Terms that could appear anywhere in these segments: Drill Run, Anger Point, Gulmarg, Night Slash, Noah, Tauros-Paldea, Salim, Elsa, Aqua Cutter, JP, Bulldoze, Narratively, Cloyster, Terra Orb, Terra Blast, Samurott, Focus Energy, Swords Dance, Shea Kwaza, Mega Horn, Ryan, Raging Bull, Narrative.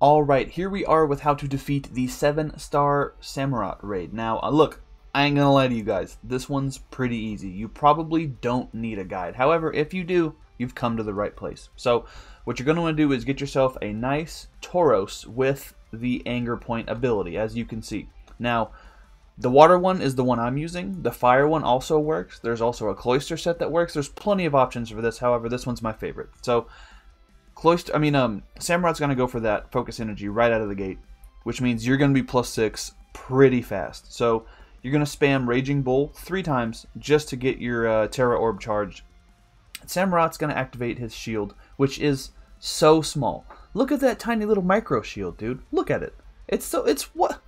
Alright, here we are with how to defeat the 7-star Samurott raid. Now, look, I ain't gonna lie to you guys, this one's pretty easy. You probably don't need a guide. However, if you do, you've come to the right place. So, what you're gonna wanna do is get yourself a nice Tauros with the Anger Point ability, as you can see. Now, the water one is the one I'm using. The fire one also works. There's also a Cloyster set that works. There's plenty of options for this. However, this one's my favorite. So, Samurott's going to go for that Focus Energy right out of the gate, which means you're going to be +6 pretty fast. So, you're going to spam Raging Bull 3 times just to get your Terra Orb charged. Samurott's going to activate his shield, which is so small. Look at that tiny little micro shield, dude. Look at it. It's what...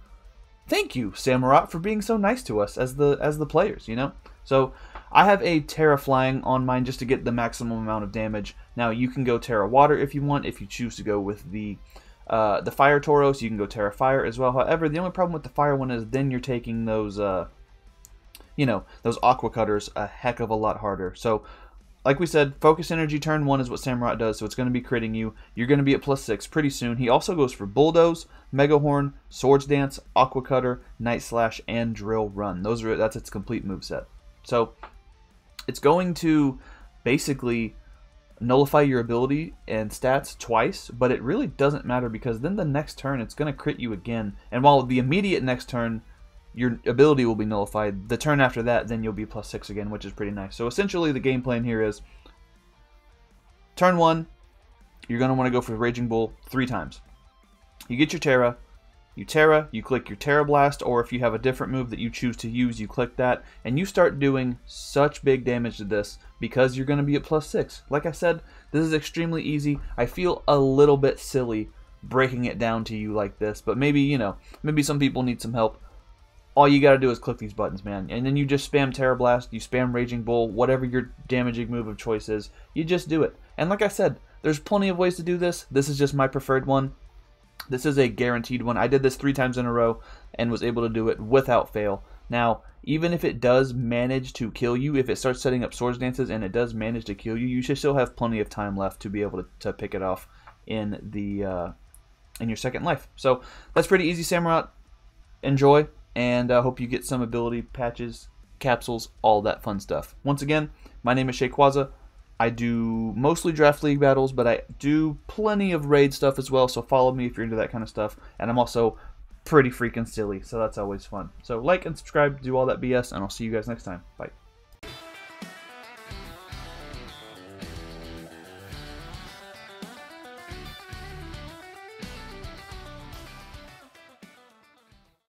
Thank you, Samurott, for being so nice to us as the players, you know? So, I have a Terra Flying on mine just to get the maximum amount of damage. Now, you can go Terra Water if you want. If you choose to go with the Fire Tauros, you can go Terra Fire as well. However, the only problem with the Fire one is then you're taking those, those Aqua Cutters a heck of a lot harder. So, like we said, Focus Energy turn 1 is what Samurott does, so it's going to be critting you. You're going to be at +6 pretty soon. He also goes for Bulldoze, Mega Horn, Swords Dance, Aqua Cutter, Night Slash, and Drill Run. That's its complete moveset. So it's going to basically nullify your ability and stats twice, but it really doesn't matter because then the next turn it's going to crit you again. And while the immediate next turn your ability will be nullified, the turn after that then you'll be +6 again, which is pretty nice. So essentially the game plan here is turn 1, you're going to want to go for Raging Bull 3 times. You get your Terra, you click your Terra Blast, or if you have a different move that you choose to use, you click that, and you start doing such big damage to this because you're going to be at +6. Like I said, this is extremely easy. I feel a little bit silly breaking it down to you like this, but maybe, maybe some people need some help. All you got to do is click these buttons, man, and then you just spam Terra Blast, you spam Raging Bull, whatever your damaging move of choice is, you just do it. And like I said, there's plenty of ways to do this. This is just my preferred one. This is a guaranteed one. I did this 3 times in a row and was able to do it without fail. Now, even if it does manage to kill you, if it starts setting up Swords Dances and it does manage to kill you, you should still have plenty of time left to be able to pick it off in the in your second life. So that's pretty easy, Samurott. Enjoy, and I hope you get some ability patches, capsules, all that fun stuff. Once again, my name is Shea Kwaza. I do mostly draft league battles, but I do plenty of raid stuff as well, so follow me if you're into that kind of stuff. And I'm also pretty freaking silly, so that's always fun. So like and subscribe, do all that BS, and I'll see you guys next time. Bye.